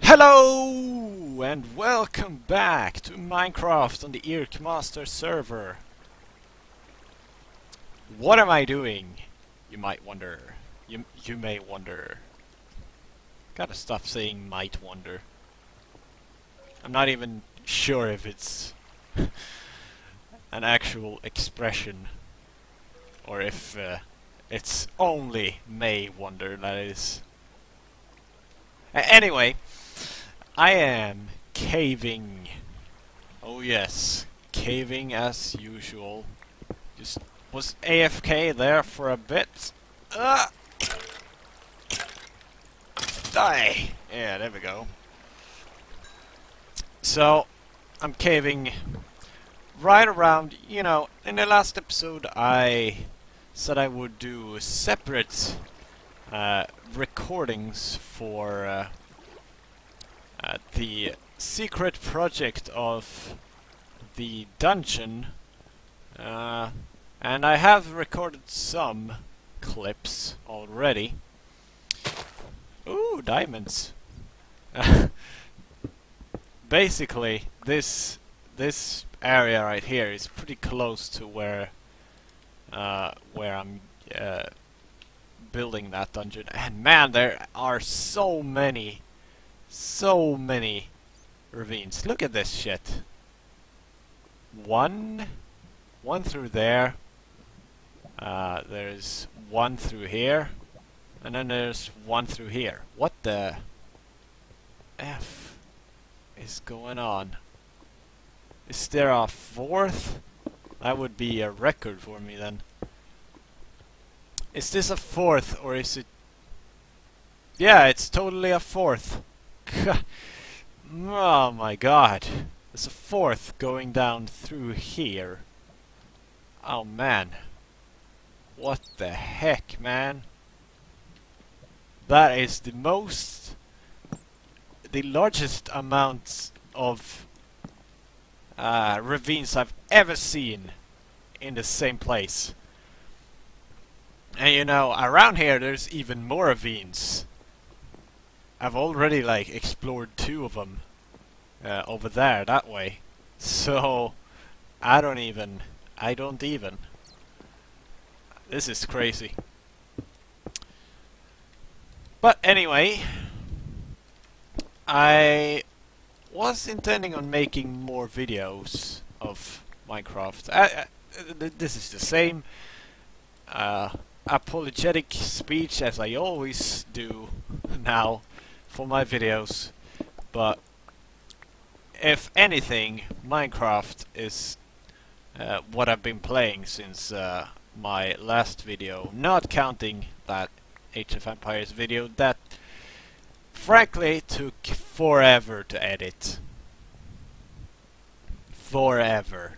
Hello and welcome back to Minecraft on the IRKmaster server. What am I doing? You might wonder. You may wonder. Gotta stop saying might wonder. I'm not even sure if it's an actual expression or if it's only may wonder that is. Anyway, I am caving. Oh yes, caving as usual. Just was AFK there for a bit. Die! Yeah, there we go. So, I'm caving right around, you know, in the last episode I said I would do separate recordings for the secret project of the dungeon, and I have recorded some clips already. Ooh, diamonds! Basically, this area right here is pretty close to where I'm building that dungeon, and man, there are so many ravines. Look at this shit. One through there. There's one through here, and then there's one through here. What the F is going on? Is there a fourth? That would be a record for me then. Is this a fourth or is it? Yeah, it's totally a fourth. Oh my god. There's a fourth going down through here. Oh man. What the heck, man? That is the largest amount of ravines I've ever seen in the same place. And you know, around here there's even more ravines. I've already like explored two of them over there that way. So I don't even. This is crazy. But anyway, I was intending on making more videos of Minecraft. This is the same apologetic speech as I always do now for my videos, but if anything, Minecraft is what I've been playing since my last video, not counting that HF Empires video that frankly took forever to edit. Forever.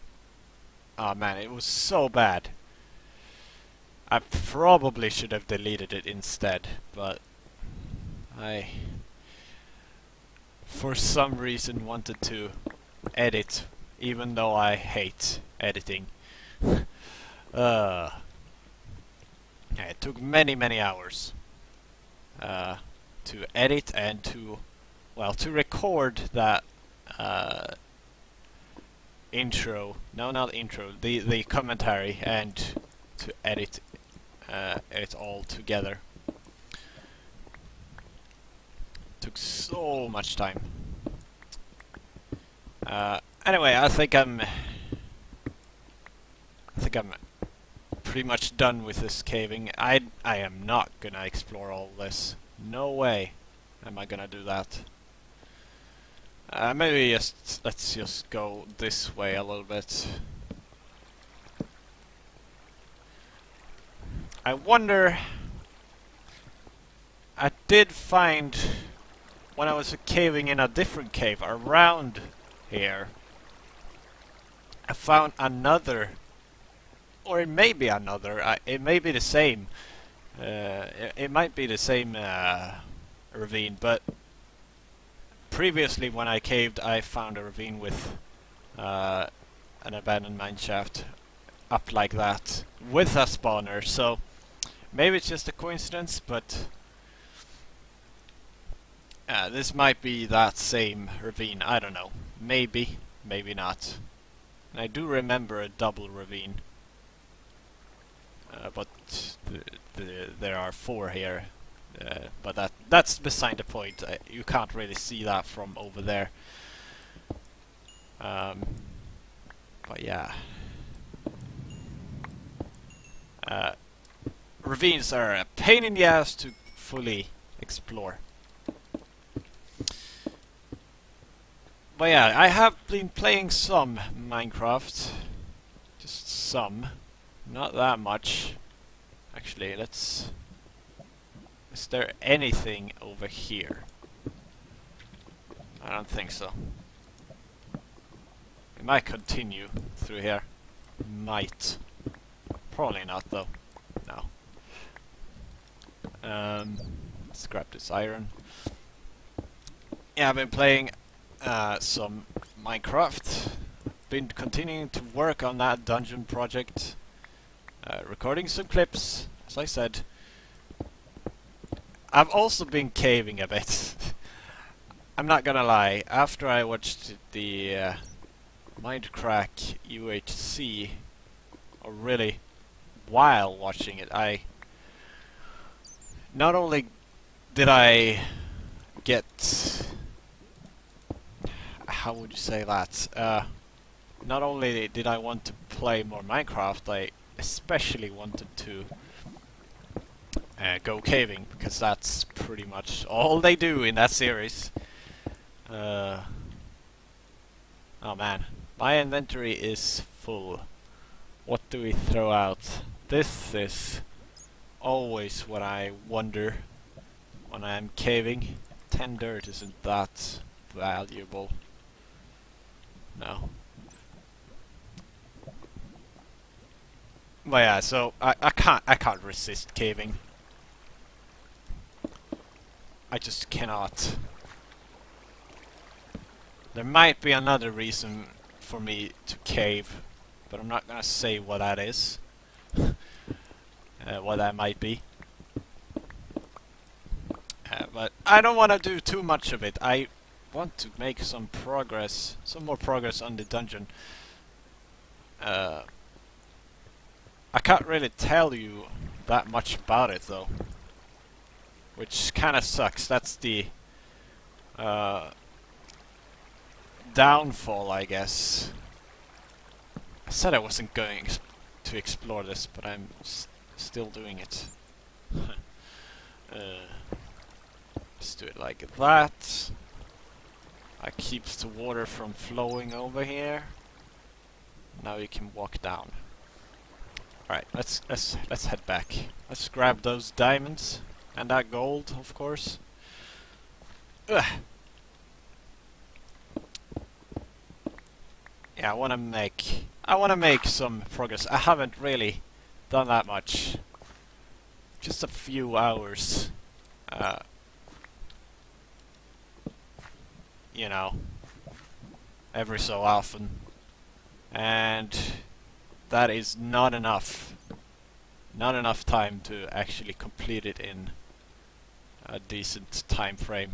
Oh man, it was so bad. I probably should have deleted it instead, but I for some reason wanted to edit, even though I hate editing. Yeah, it took many hours to edit and to record that intro. No, not intro. The commentary, and to edit it all together. Took so much time. Anyway, I think I'm pretty much done with this caving. I am not gonna explore all this. No way am I gonna do that. Maybe let's just go this way a little bit. I wonder. I did find when I was caving in a different cave around here. I found another. Or it may be another. It may be the same. It might be the same ravine, but previously when I caved, I found a ravine with an abandoned mineshaft up like that with a spawner, so maybe it's just a coincidence, but this might be that same ravine, I don't know. Maybe, maybe not. And I do remember a double ravine. But there are four here. But that's beside the point. You can't really see that from over there. But yeah. Ravines are a pain in the ass to fully explore. But yeah, I have been playing some Minecraft. Just some. Not that much. Actually, let's... Is there anything over here? I don't think so. We might continue through here. Might. Probably not, though. No. Let's grab this iron. Yeah, I've been playing some Minecraft. Been continuing to work on that dungeon project. Recording some clips, as I said. I've also been caving a bit. I'm not gonna lie, after I watched the Mindcrack UHC, or really while watching it, I not only did I get, how would you say that, not only did I want to play more Minecraft, I especially wanted to go caving, because that's pretty much all they do in that series. Oh man, my inventory is full. What do we throw out? This is always what I wonder when I'm caving. 10 dirt isn't that valuable. No. But yeah, so I can't resist caving. I just cannot. There might be another reason for me to cave, but I'm not gonna say what that is. What that might be. But I don't wanna do too much of it. I want to make some progress, some more progress on the dungeon. I can't really tell you that much about it though. Which kind of sucks. That's the downfall, I guess. I said I wasn't going to explore this, but I'm still doing it. Let's do it like that. That keeps the water from flowing over here. Now you can walk down. All right, let's head back. Let's grab those diamonds. And that gold, of course. Ugh. Yeah, I wanna make some progress. I haven't really done that much. Just a few hours. You know, every so often. And that is not enough. Not enough time to actually complete it in a decent time frame.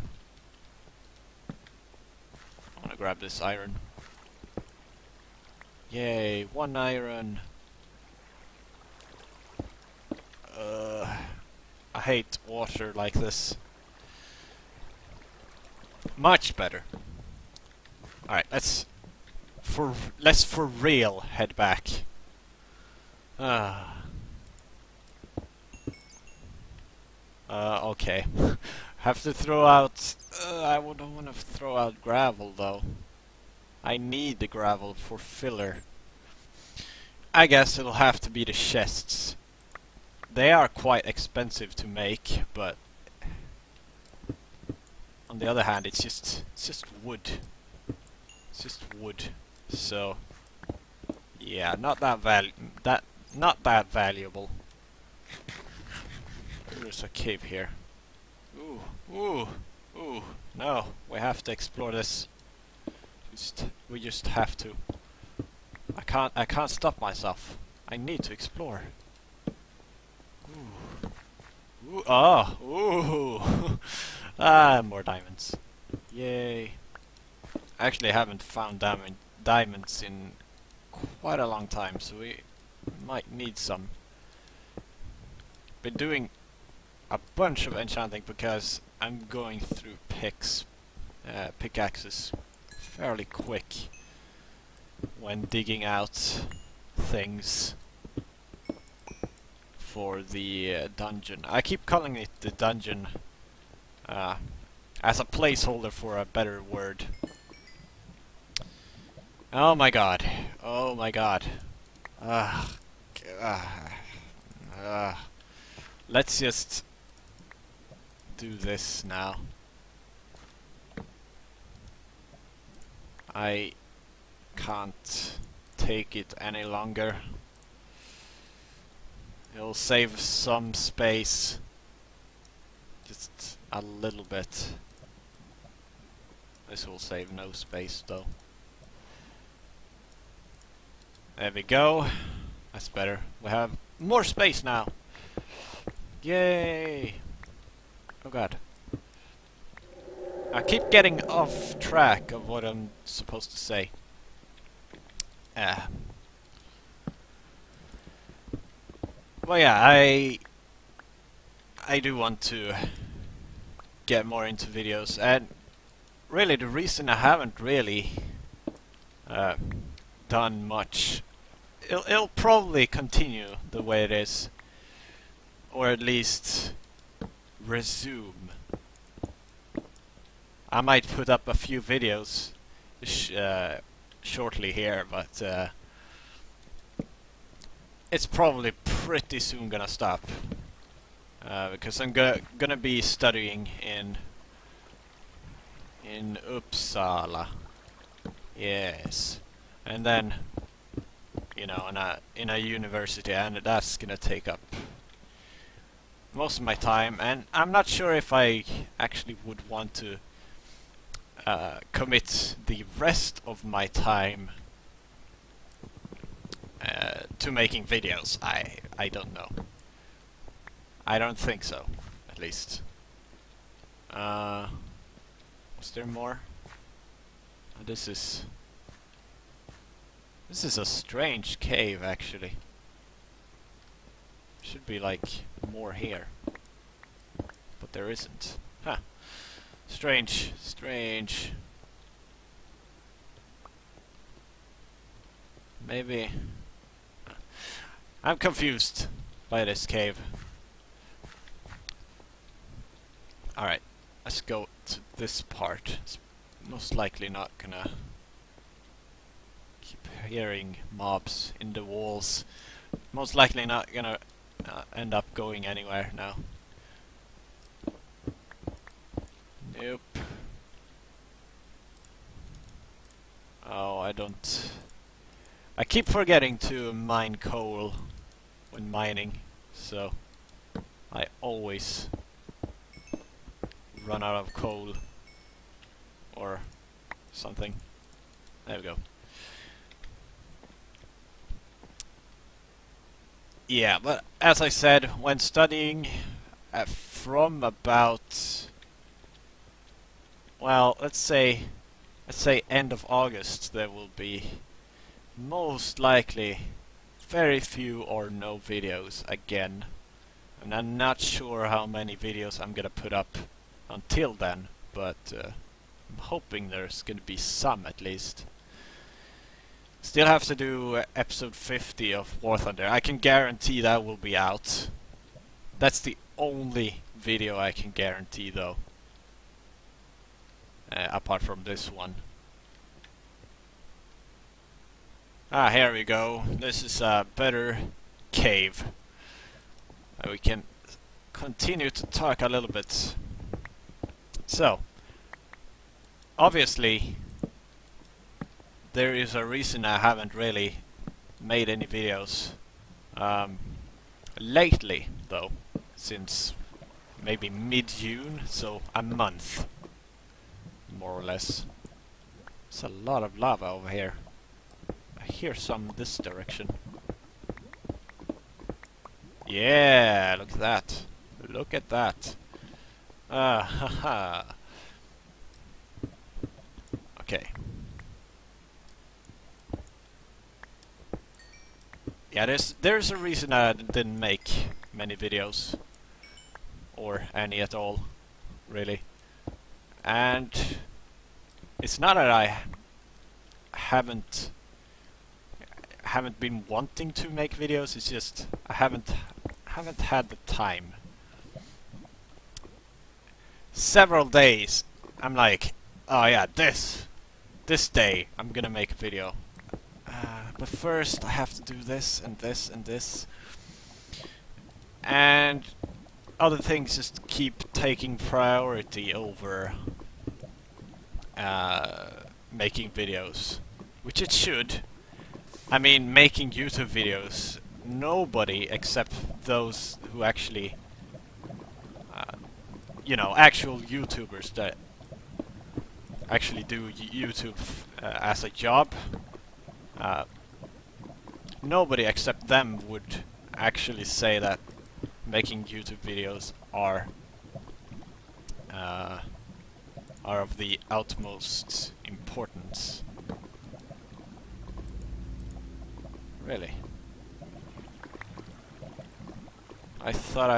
I'm gonna grab this iron. Yay, one iron. I hate water like this. Much better. All right, let's for real head back. Okay. Have to throw out... I don't want to throw out gravel, though. I need the gravel for filler. I guess it'll have to be the chests. They are quite expensive to make, but... On the other hand, it's just wood. It's just wood. So... Yeah, not that valuable. There's a cave here. Ooh, ooh, Ooh, no, we have to explore this. We just have to. I can't stop myself. I need to explore. Ooh. Ooh, oh, ooh. Ah, more diamonds. Yay. I actually haven't found diamonds in quite a long time, so we might need some. Been doing a bunch of enchanting because I'm going through pickaxes fairly quick when digging out things for the dungeon. I keep calling it the dungeon as a placeholder for a better word. Oh my god. Oh my god. Let's just do this now. I can't take it any longer. It'll save some space. Just a little bit. This will save no space though. There we go. That's better. We have more space now. Yay! Oh god. I keep getting off track of what I'm supposed to say. Well, yeah, I do want to get more into videos, and really the reason I haven't really done much, it'll probably continue the way it is, or at least resume. I might put up a few videos shortly here, but it's probably pretty soon gonna stop because I'm gonna be studying in Uppsala. Yes. And then, you know, in a university, and that's gonna take up most of my time, and I'm not sure if I actually would want to commit the rest of my time to making videos. I don't know. I don't think so, at least. Was there more? Oh, this is a strange cave, actually. Should be like more here, but there isn't. Huh. Strange, strange. Maybe I'm confused by this cave. Alright, let's go to this part. It's most likely not gonna keep hearing mobs in the walls. Most likely not gonna end up going anywhere now. Nope. Oh, I keep forgetting to mine coal when mining, so I always run out of coal or something. There we go. Yeah, but as I said, when studying from about, well, let's say end of August, there will be most likely very few or no videos again, and I'm not sure how many videos I'm gonna put up until then, but I'm hoping there's gonna be some at least. Still have to do episode 50 of War Thunder. I can guarantee that will be out. That's the only video I can guarantee though. Apart from this one. Ah, here we go. This is a better cave. We can continue to talk a little bit. So, obviously, there is a reason I haven't really made any videos lately though, since maybe mid-June, so a month more or less. There's a lot of lava over here. I hear some this direction. Yeah, look at that. Look at that. Ah, haha. Okay. Yeah, there's a reason I didn't make many videos. Or any at all, really. And it's not that I haven't been wanting to make videos, it's just I haven't had the time. Several days I'm like, oh yeah, this day I'm gonna make a video, but first I have to do this and this and this, and other things just keep taking priority over making videos, which it should. I mean, making YouTube videos, nobody except those who actually, you know, actual YouTubers that actually do YouTube as a job, nobody except them would actually say that making YouTube videos are of the utmost importance. Really? I thought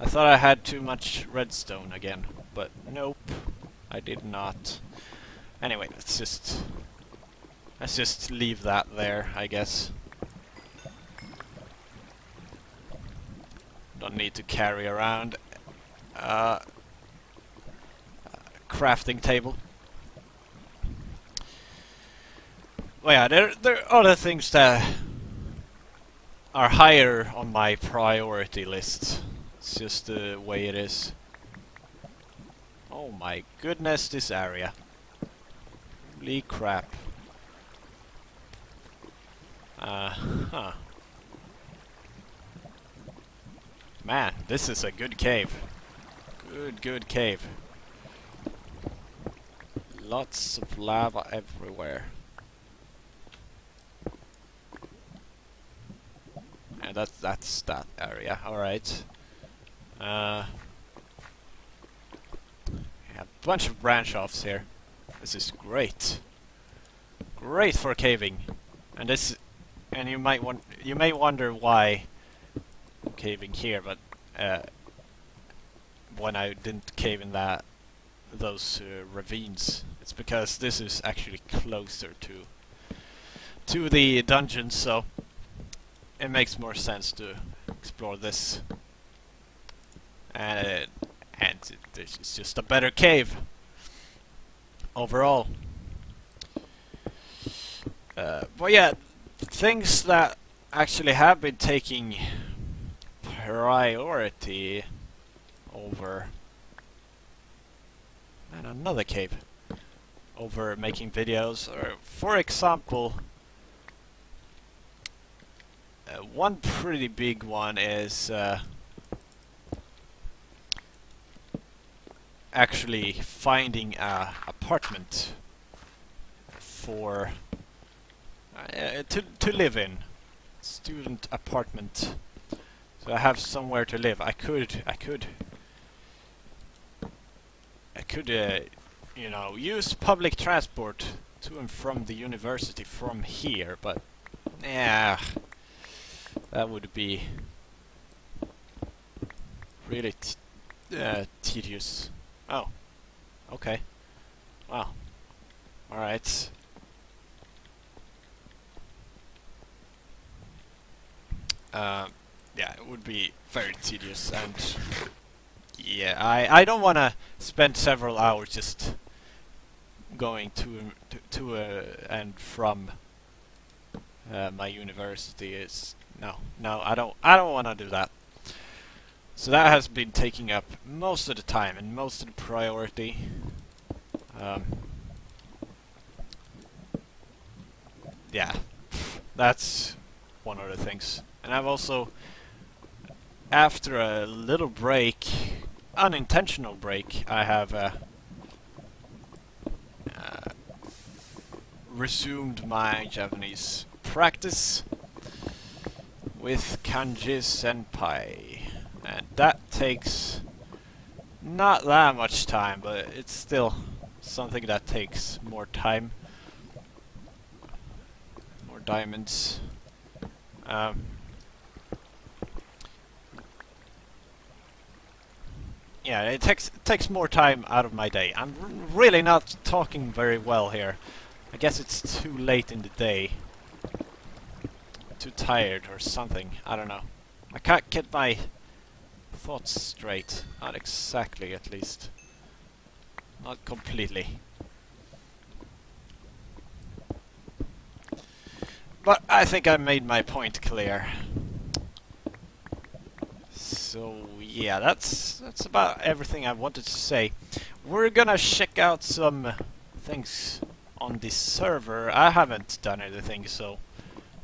I had too much redstone again, but nope, I did not. Anyway, let's just leave that there, I guess. Don't need to carry around crafting table. Well, yeah, there are other things that are higher on my priority list. It's just the way it is. Oh my goodness, this area. Holy crap. Huh. Man, this is a good cave. Good cave. Lots of lava everywhere. And that's that area. All right. Yeah, a bunch of branch offs here. This is great. Great for caving. And you might may wonder why I'm caving here, but when I didn't cave in those ravines, it's because this is actually closer to the dungeon, so it makes more sense to explore this. And it's just a better cave overall. But yeah, things that actually have been taking priority over, and another cave, over making videos, or for example, one pretty big one is actually finding a apartment for to live in, student apartment. So I have somewhere to live. I could you know, use public transport to and from the university from here, but yeah, that would be really tedious. Oh, okay. Wow. All right. Yeah, it would be very tedious, and yeah, I don't want to spend several hours just going to and from my university. Is no, I don't want to do that. So that has been taking up most of the time and most of the priority. Yeah, that's one of the things. And I've also, after a little break, unintentional break, I have resumed my Japanese practice with Kanji Senpai, and that takes not that much time, but it's still something that takes more time. More diamonds. Yeah, it takes more time out of my day. I'm really not talking very well here. I guess it's too late in the day. Too tired or something. I don't know. I can't get my thoughts straight. Not exactly, at least. Not completely. But I think I made my point clear. So yeah, that's about everything I wanted to say. We're gonna check out some things on this server. I haven't done anything so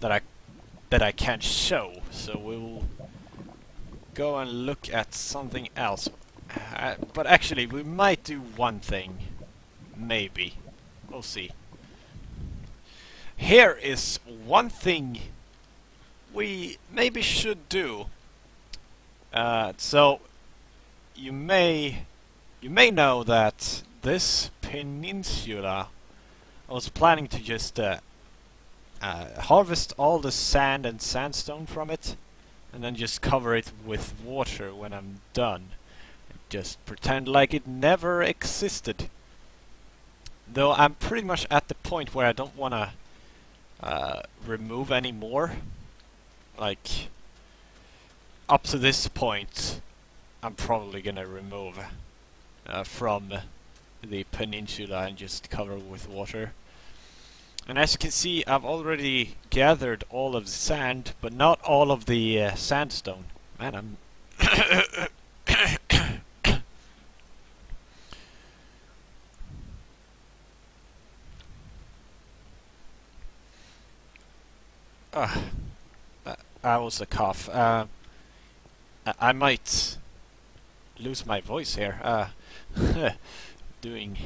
that I can't show. So we'll go and look at something else. But actually, we might do one thing, maybe. We'll see. Here is one thing we maybe should do. So you may know that this peninsula, I was planning to just harvest all the sand and sandstone from it, and then just cover it with water when I'm done. Just pretend like it never existed. Though I'm pretty much at the point where I don't want to remove any more. Like, up to this point, I'm probably gonna remove from the peninsula and just cover with water. And as you can see, I've already gathered all of the sand, but not all of the sandstone. Man, I'm... that was a cough. I might lose my voice here. Doing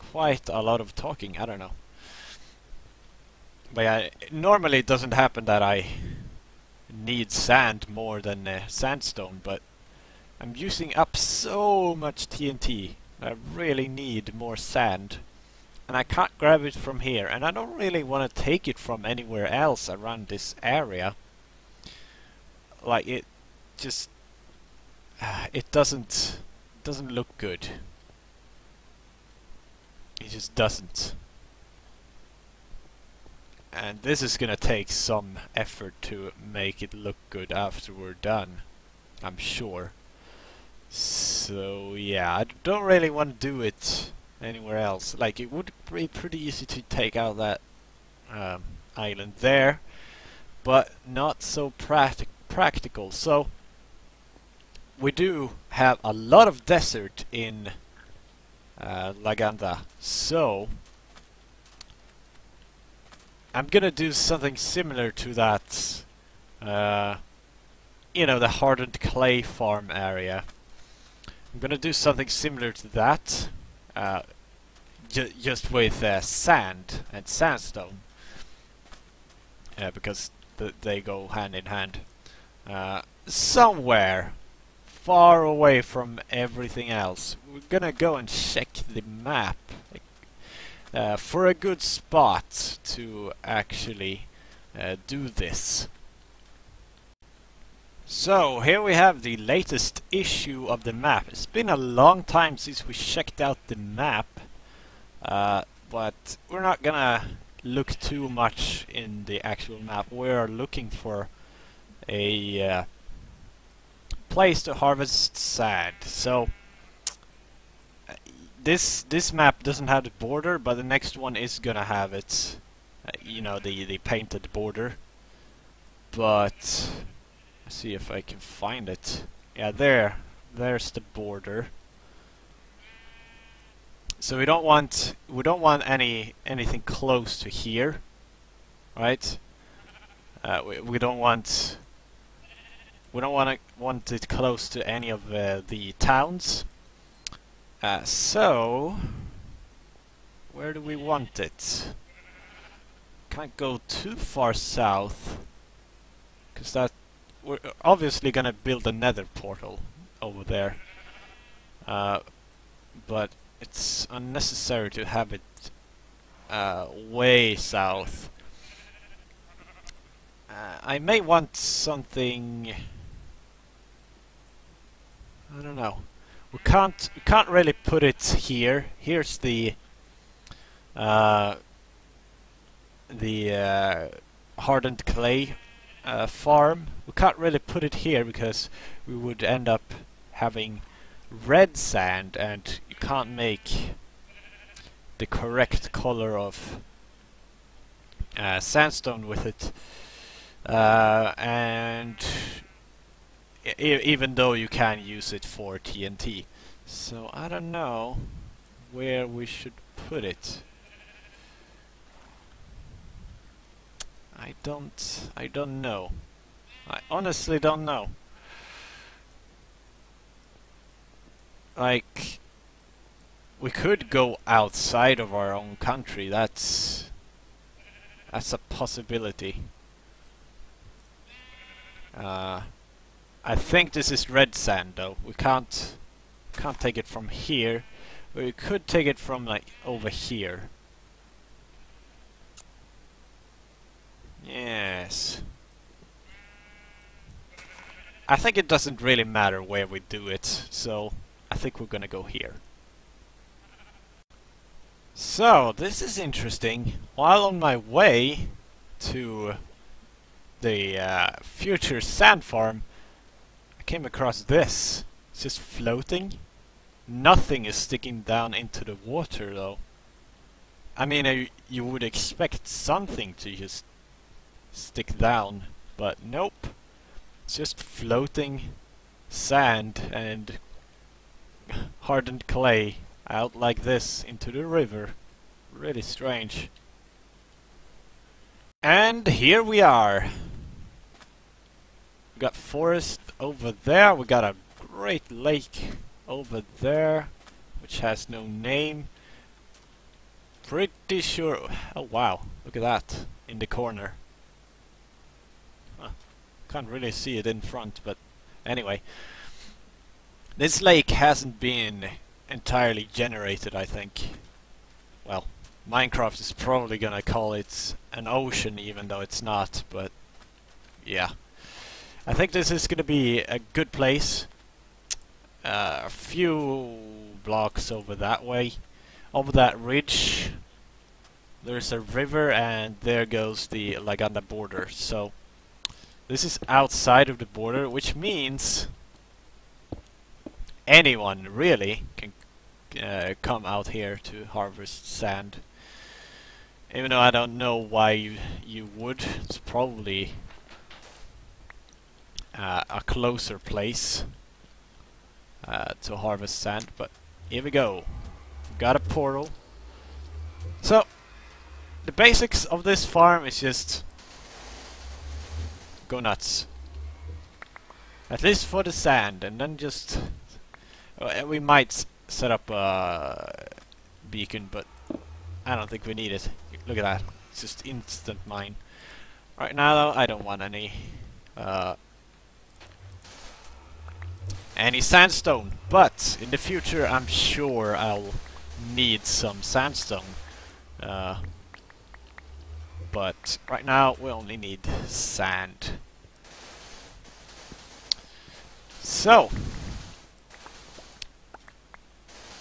quite a lot of talking, I don't know. But yeah, normally it doesn't happen that I need sand more than sandstone, but I'm using up so much TNT. I really need more sand. And I can't grab it from here, and I don't really want to take it from anywhere else around this area. Like, it just... it doesn't look good. It just doesn't. And this is gonna take some effort to make it look good after we're done, I'm sure. So yeah, I don't really want to do it anywhere else. Like, it would be pretty easy to take out that island there, but not so practical. So we do have a lot of desert in Laganda, so I'm gonna do something similar to that, you know, the hardened clay farm area. I'm gonna do something similar to that, just with sand and sandstone, because they go hand in hand. Somewhere far away from everything else, we're gonna go and check the map for a good spot to actually do this. So here we have the latest issue of the map. It's been a long time since we checked out the map, but we're not gonna look too much in the actual map. We're looking for a place to harvest sand. So this map doesn't have the border, but the next one is gonna have it. You know, the painted border, but. See if I can find it. Yeah, there's the border. So we don't want anything close to here, right? We don't want it close to any of the towns. So we Where do we want it? Can't go too far south, because that we're obviously gonna build a nether portal over there. But it's unnecessary to have it way south. I may want something. I don't know. We can't really put it here. Here's the hardened clay farm. We can't really put it here because we would end up having red sand, and you can't make the correct color of sandstone with it. And even though you can use it for TNT. So I don't know where we should put it. I don't know. I honestly don't know. Like, we could go outside of our own country. That's a possibility. I think this is red sand, though. We can't take it from here. We could take it from, like, over here. Yes. I think it doesn't really matter where we do it, so I think we're gonna go here. So, this is interesting. While on my way to the future sand farm, I came across this. It's just floating. Nothing is sticking down into the water, though. I mean, you would expect something to just stick down, but nope. It's just floating sand and hardened clay out like this into the river. Really strange. And here we are. We got forest over there, we got a great lake over there, which has no name. Pretty sure. Oh wow, look at that in the corner. Huh. Can't really see it in front, but anyway. This lake hasn't been entirely generated, I think. Well, Minecraft is probably gonna call it an ocean, even though it's not, but yeah. I think this is going to be a good place. A few blocks over that way. Over that ridge there's a river, and there goes the Laganda border. So this is outside of the border, which means anyone really can come out here to harvest sand. Even though I don't know why you would. It's probably a closer place to harvest sand, but here we go. Got a portal. So the basics of this farm is just go nuts. At least for the sand, and then just we might set up a beacon, but I don't think we need it. Look at that. It's just instant mine. Right now though, I don't want any sandstone, but in the future I'm sure I'll need some sandstone. But right now we only need sand. So,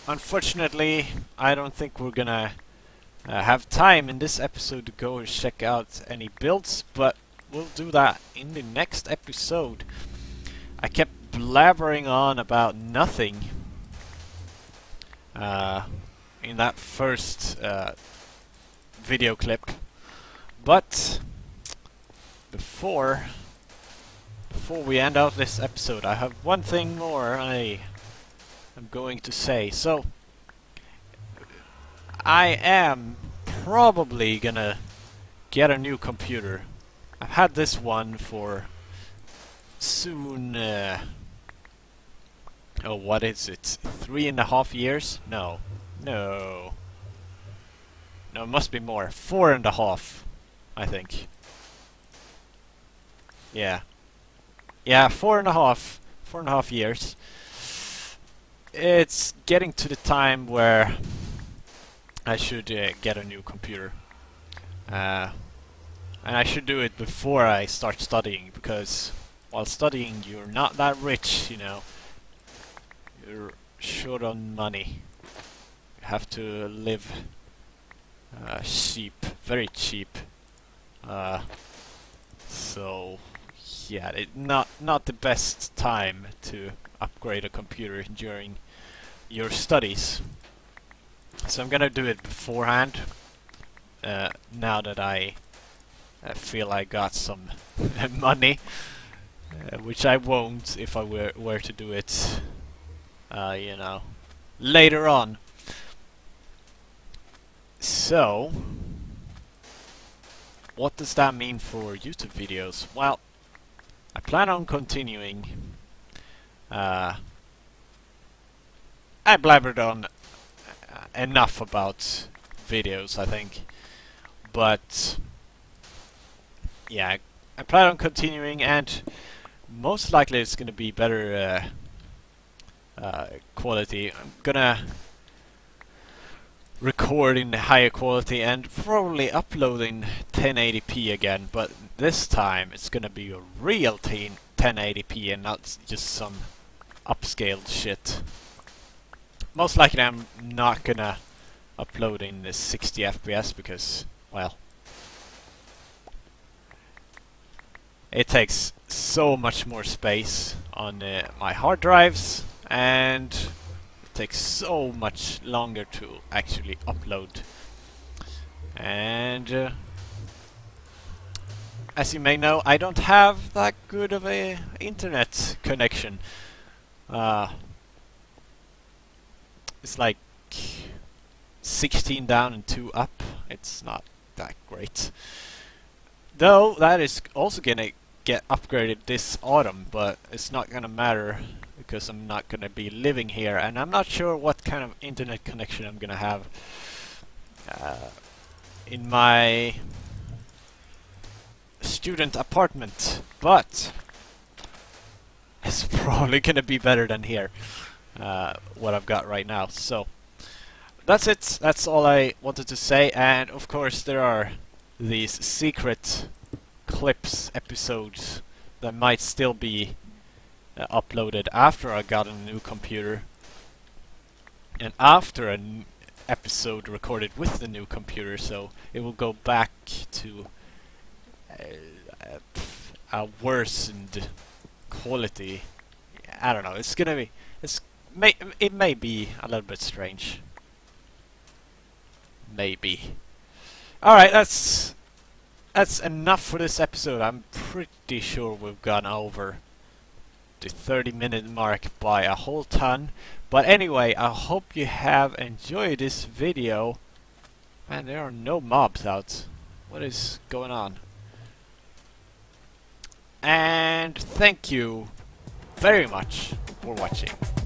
unfortunately, I don't think we're gonna have time in this episode to go and check out any builds, but we'll do that in the next episode. I kept blabbering on about nothing in that first video clip, but before we end out this episode, I have one thing more I am going to say. So I am probably gonna get a new computer. I've had this one for soon. Oh, what is it? 3.5 years? No. No, it must be more. 4.5, I think. Yeah. Yeah, 4.5. 4.5 years. It's getting to the time where I should get a new computer. And I should do it before I start studying, because while studying you're not that rich, you know. You're short on money. You have to live cheap, very cheap. So yeah, not the best time to upgrade a computer during your studies. So I'm gonna do it beforehand. Now that I feel I got some money, which I won't if I were to do it, you know, later on. So, what does that mean for YouTube videos? Well, I plan on continuing. I blabbered on enough about videos, I think, but yeah, I plan on continuing, and most likely it's gonna be better quality. I'm gonna record in higher quality and probably upload in 1080p again, but this time it's gonna be a real 1080p and not just some upscaled shit. Most likely I'm not gonna upload in the 60 FPS because, well, it takes so much more space on my hard drives, and it takes so much longer to actually upload. And as you may know, I don't have that good of a internet connection. It's like 16 down and 2 up. It's not that great. Though that is also gonna get upgraded this autumn, but it's not gonna matter because I'm not gonna be living here, and I'm not sure what kind of internet connection I'm gonna have in my student apartment, but it's probably gonna be better than here, what I've got right now. So that's it, that's all I wanted to say, and of course there are these secret clips episodes that might still be uploaded after I got a new computer and after an episode recorded with the new computer, so it will go back to a worsened quality. I don't know, it's gonna be, it may be a little bit strange, maybe. Alright, that's enough for this episode. I'm pretty sure we've gone over the 30-minute mark by a whole ton. But anyway, I hope you have enjoyed this video. Man, there are no mobs out. What is going on? And thank you very much for watching.